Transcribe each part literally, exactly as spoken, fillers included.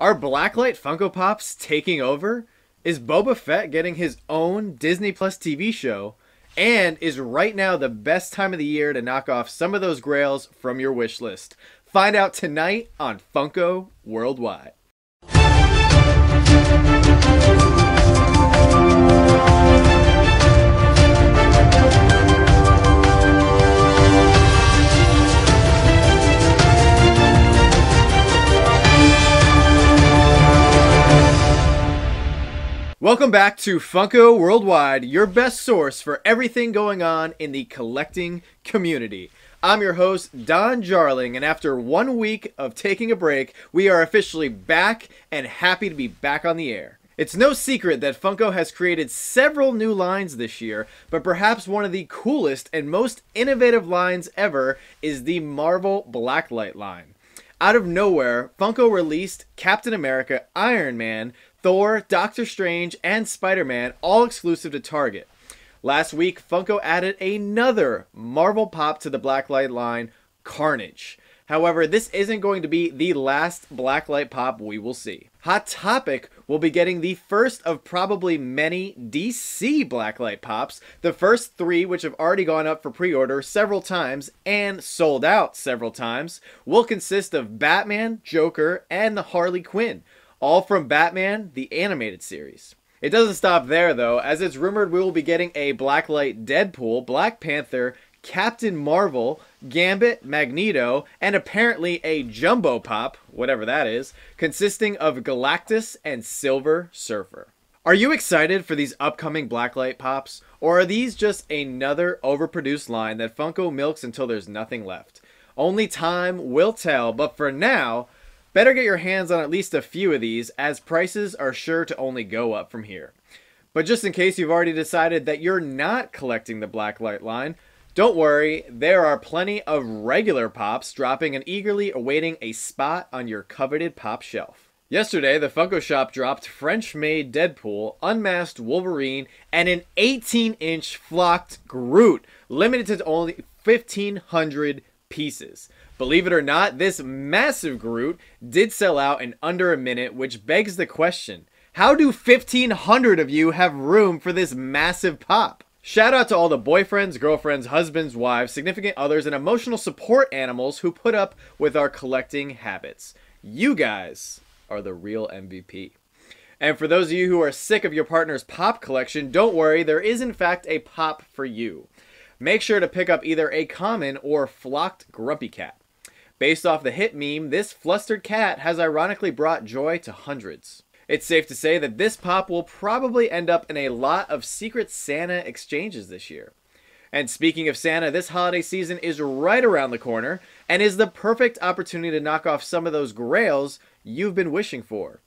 Are Blacklight Funko Pops taking over? Is Boba Fett getting his own Disney Plus T V show? And is right now the best time of the year to knock off some of those grails from your wish list? Find out tonight on Funko Worldwide. Welcome back to Funko Worldwide, your best source for everything going on in the collecting community. I'm your host, Don Jarling, and after one week of taking a break, we are officially back and happy to be back on the air. It's no secret that Funko has created several new lines this year, but perhaps one of the coolest and most innovative lines ever is the Marvel Blacklight line. Out of nowhere, Funko released Captain America, Iron Man, Thor, Doctor Strange, and Spider-Man, all exclusive to Target. Last week, Funko added another Marvel Pop to the Blacklight line, Carnage. However, this isn't going to be the last Blacklight Pop we will see. Hot Topic will be getting the first of probably many D C Blacklight Pops, the first three which have already gone up for pre-order several times and sold out several times, will consist of Batman, Joker, and the Harley Quinn, all from Batman, the animated series. It doesn't stop there though, as it's rumored we will be getting a Blacklight Deadpool, Black Panther, Captain Marvel, Gambit, Magneto, and apparently a Jumbo Pop, whatever that is, consisting of Galactus and Silver Surfer. Are you excited for these upcoming Blacklight Pops? Or are these just another overproduced line that Funko milks until there's nothing left? Only time will tell, but for now, better get your hands on at least a few of these, as prices are sure to only go up from here. But just in case you've already decided that you're not collecting the Blacklight line, don't worry, there are plenty of regular Pops dropping and eagerly awaiting a spot on your coveted Pop shelf. Yesterday, the Funko Shop dropped French-made Deadpool, unmasked Wolverine, and an eighteen inch flocked Groot, limited to only fifteen hundred pieces. Believe it or not, this massive Groot did sell out in under a minute, which begs the question, how do fifteen hundred of you have room for this massive Pop? Shout out to all the boyfriends, girlfriends, husbands, wives, significant others, and emotional support animals who put up with our collecting habits. You guys are the real M V P. And for those of you who are sick of your partner's Pop collection, don't worry, there is in fact a Pop for you. Make sure to pick up either a common or flocked Grumpy Cat. Based off the hit meme, this flustered cat has ironically brought joy to hundreds. It's safe to say that this Pop will probably end up in a lot of Secret Santa exchanges this year. And speaking of Santa, this holiday season is right around the corner and is the perfect opportunity to knock off some of those grails you've been wishing for.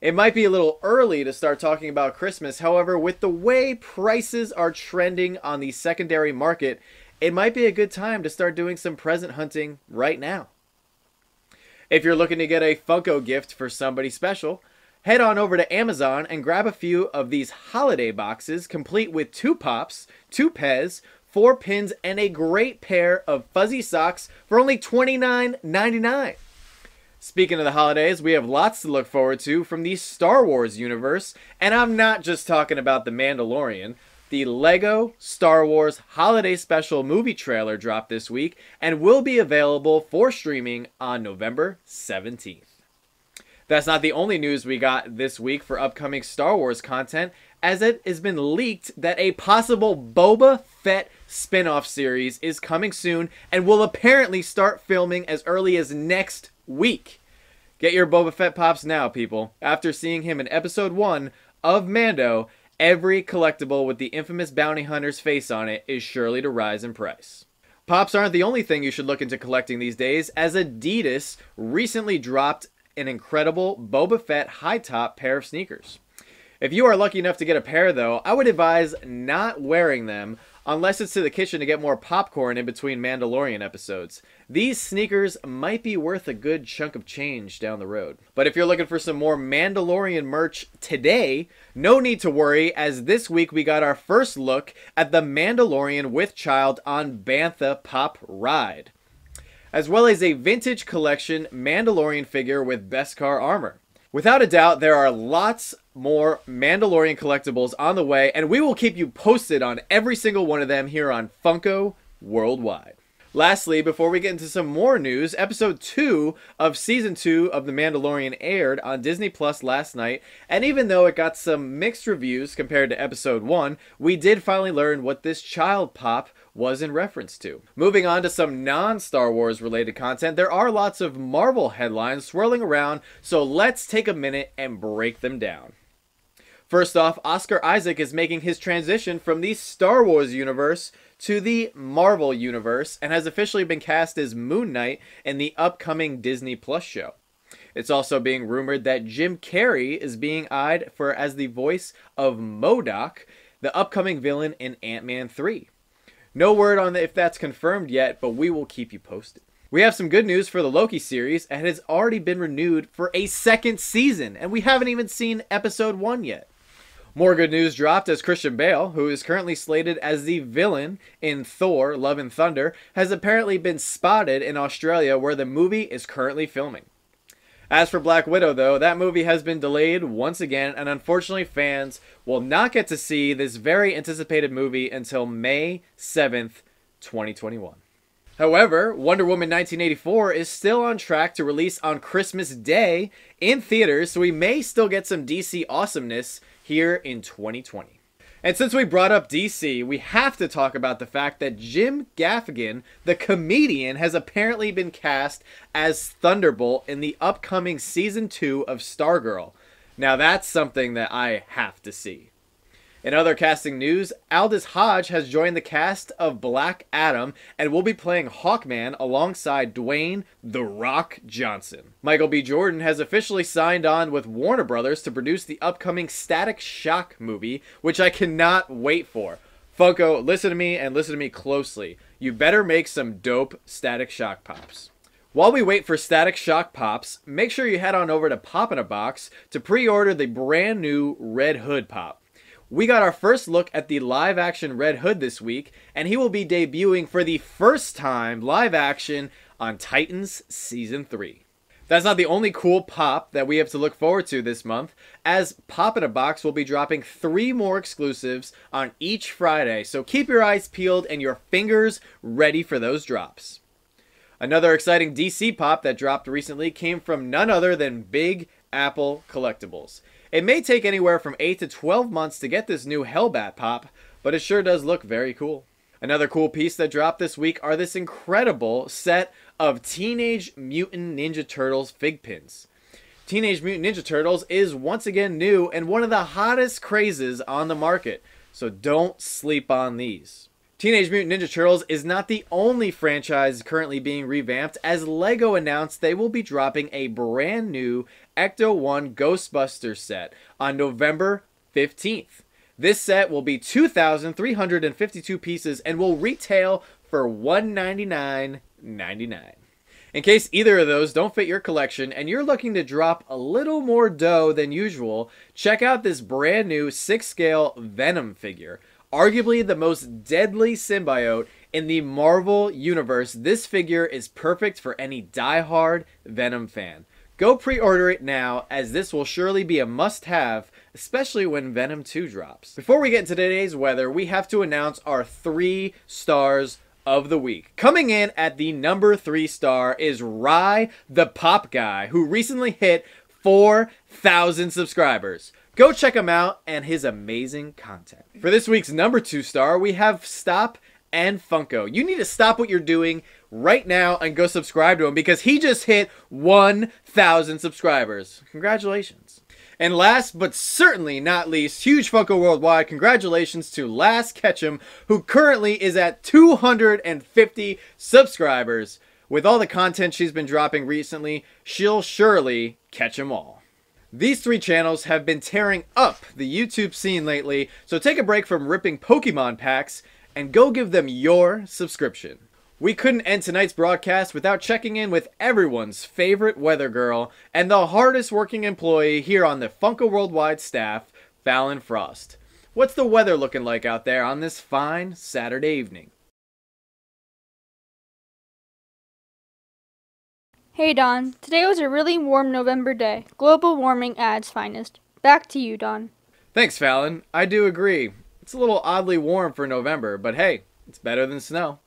It might be a little early to start talking about Christmas, however, with the way prices are trending on the secondary market, it might be a good time to start doing some present hunting right now. If you're looking to get a Funko gift for somebody special, head on over to Amazon and grab a few of these holiday boxes complete with two Pops, two Pez, four pins, and a great pair of fuzzy socks for only twenty-nine ninety-nine. Speaking of the holidays, we have lots to look forward to from the Star Wars universe, and I'm not just talking about the Mandalorian. The LEGO Star Wars Holiday Special Movie trailer dropped this week and will be available for streaming on November seventeenth. That's not the only news we got this week for upcoming Star Wars content, as it has been leaked that a possible Boba Fett spin-off series is coming soon and will apparently start filming as early as next week. Get your Boba Fett Pops now, people. After seeing him in Episode one of Mando, every collectible with the infamous bounty hunter's face on it is surely to rise in price. Pops aren't the only thing you should look into collecting these days, as Adidas recently dropped an incredible Boba Fett high top pair of sneakers. If you are lucky enough to get a pair though, I would advise not wearing them unless it's to the kitchen to get more popcorn in between Mandalorian episodes. These sneakers might be worth a good chunk of change down the road. But if you're looking for some more Mandalorian merch today, no need to worry, as this week we got our first look at the Mandalorian with Child on Bantha Pop Ride, as well as a vintage collection Mandalorian figure with Beskar armor. Without a doubt, there are lots more Mandalorian collectibles on the way, and we will keep you posted on every single one of them here on Funko Worldwide. Lastly, before we get into some more news, episode two of season two of The Mandalorian aired on Disney Plus last night, and even though it got some mixed reviews compared to episode one, we did finally learn what this child pop was in reference to. Moving on to some non-Star Wars related content, there are lots of Marvel headlines swirling around, so let's take a minute and break them down. First off, Oscar Isaac is making his transition from the Star Wars universe to the Marvel universe and has officially been cast as Moon Knight in the upcoming Disney Plus show. It's also being rumored that Jim Carrey is being eyed for as the voice of M O D O K, the upcoming villain in Ant-Man three. No word on if that's confirmed yet, but we will keep you posted. We have some good news for the Loki series, and it has already been renewed for a second season, and we haven't even seen episode one yet. More good news dropped as Christian Bale, who is currently slated as the villain in Thor: Love and Thunder, has apparently been spotted in Australia where the movie is currently filming. As for Black Widow though, that movie has been delayed once again, and unfortunately fans will not get to see this very anticipated movie until May seventh, twenty twenty-one. However, Wonder Woman nineteen eighty-four is still on track to release on Christmas Day in theaters, so we may still get some D C awesomeness here in twenty twenty. And since we brought up D C, we have to talk about the fact that Jim Gaffigan, the comedian, has apparently been cast as Thunderbolt in the upcoming season two of Stargirl. Now that's something that I have to see. In other casting news, Aldis Hodge has joined the cast of Black Adam and will be playing Hawkman alongside Dwayne "The Rock" Johnson. Michael B. Jordan has officially signed on with Warner Brothers to produce the upcoming Static Shock movie, which I cannot wait for. Funko, listen to me and listen to me closely. You better make some dope Static Shock pops. While we wait for Static Shock pops, make sure you head on over to Pop in a Box to pre-order the brand new Red Hood pop. We got our first look at the live-action Red Hood this week, and he will be debuting for the first time live-action on Titans Season three. That's not the only cool pop that we have to look forward to this month, as Pop in a Box will be dropping three more exclusives on each Friday, so keep your eyes peeled and your fingers ready for those drops. Another exciting D C pop that dropped recently came from none other than Big Apple Collectibles. It may take anywhere from eight to twelve months to get this new Hellbat pop, but it sure does look very cool. Another cool piece that dropped this week are this incredible set of Teenage Mutant Ninja Turtles fig pins. Teenage Mutant Ninja Turtles is once again new and one of the hottest crazes on the market, so don't sleep on these. Teenage Mutant Ninja Turtles is not the only franchise currently being revamped, as LEGO announced they will be dropping a brand new Ecto one Ghostbuster set on November fifteenth. This set will be two thousand three hundred fifty-two pieces and will retail for one hundred ninety-nine ninety-nine. In case either of those don't fit your collection and you're looking to drop a little more dough than usual, check out this brand new six scale Venom figure. Arguably the most deadly symbiote in the Marvel Universe, this figure is perfect for any diehard Venom fan. Go pre-order it now, as this will surely be a must-have, especially when Venom two drops. Before we get into today's weather, we have to announce our three stars of the week. Coming in at the number three star is Rye the Pop Guy, who recently hit four thousand subscribers. Go check him out and his amazing content. For this week's number two star, we have Stop and Funko. You need to stop what you're doing right now and go subscribe to him, because he just hit one thousand subscribers. Congratulations. And last but certainly not least, huge Funko Worldwide congratulations to Last Ketchum, who currently is at two hundred fifty subscribers. With all the content she's been dropping recently, she'll surely catch them all. These three channels have been tearing up the YouTube scene lately, so take a break from ripping Pokemon packs and go give them your subscription. We couldn't end tonight's broadcast without checking in with everyone's favorite weather girl and the hardest working employee here on the Funko Worldwide staff, Fallon Frost. What's the weather looking like out there on this fine Saturday evening? Hey Don, today was a really warm November day. Global warming at its finest. Back to you, Don. Thanks, Fallon. I do agree. It's a little oddly warm for November, but hey, it's better than snow.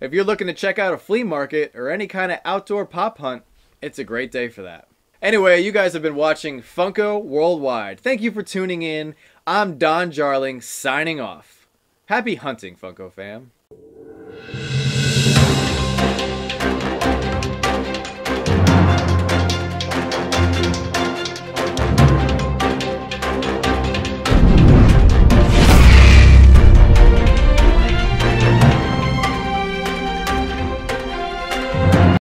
If you're looking to check out a flea market or any kind of outdoor pop hunt, it's a great day for that. Anyway, you guys have been watching Funko Worldwide. Thank you for tuning in. I'm Don Jarling, signing off. Happy hunting, Funko fam.